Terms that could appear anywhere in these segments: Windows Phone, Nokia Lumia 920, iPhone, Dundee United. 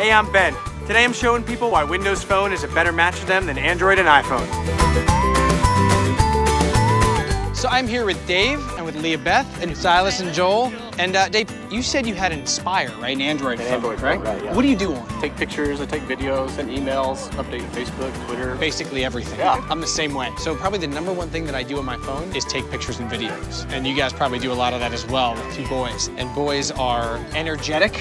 Hey, I'm Ben. Today I'm showing people why Windows Phone is a better match for them than Android and iPhone. So I'm here with Dave and with Leah Beth and Silas and Joel. And Dave, you said you had an Inspire, right? An Android phone, right? Yeah. What do you do on it? I take pictures, I take videos, send emails, update Facebook, Twitter. Basically everything. Yeah. I'm the same way. So probably the #1 thing that I do on my phone is take pictures and videos. And you guys probably do a lot of that as well with you boys. And boys are energetic,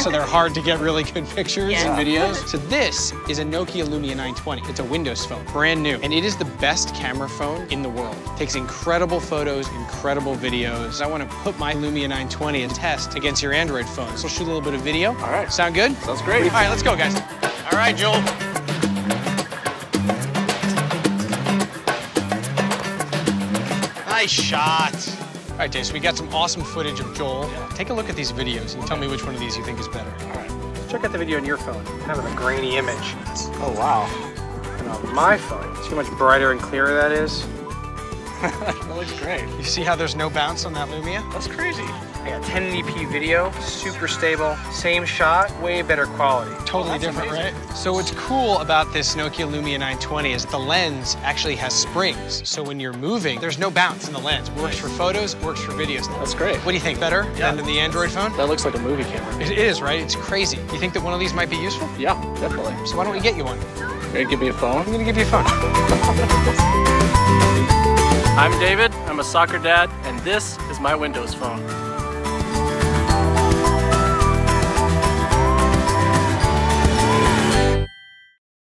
so they're hard to get really good pictures and videos. So this is a Nokia Lumia 920. It's a Windows phone, brand new. And it is the best camera phone in the world. It takes incredible photos, incredible videos. I want to put my Lumia 920 and test against your Android phone. So shoot a little bit of video. All right. Sound good? Sounds great. All right, let's go, guys. All right, Joel. Nice shot. All right, Dave, so we got some awesome footage of Joel. Yeah. Take a look at these videos and tell me which one of these you think is better. All right. Check out the video on your phone. Kind of a grainy image. Oh, wow. And on my phone, see how much brighter and clearer that is? That looks great. You see how there's no bounce on that Lumia? That's crazy. I got 1080p video, super stable, same shot, way better quality. Totally different, amazing. Right? So what's cool about this Nokia Lumia 920 is the lens actually has springs. So when you're moving, there's no bounce in the lens. Works for photos, works for videos. That's great. What do you think, better than the Android phone? That looks like a movie camera. It is, right? It's crazy. You think that one of these might be useful? Yeah, definitely. So why don't we get you one? You're gonna give me a phone? I'm gonna give you a phone. I'm David, I'm a soccer dad, and this is my Windows phone.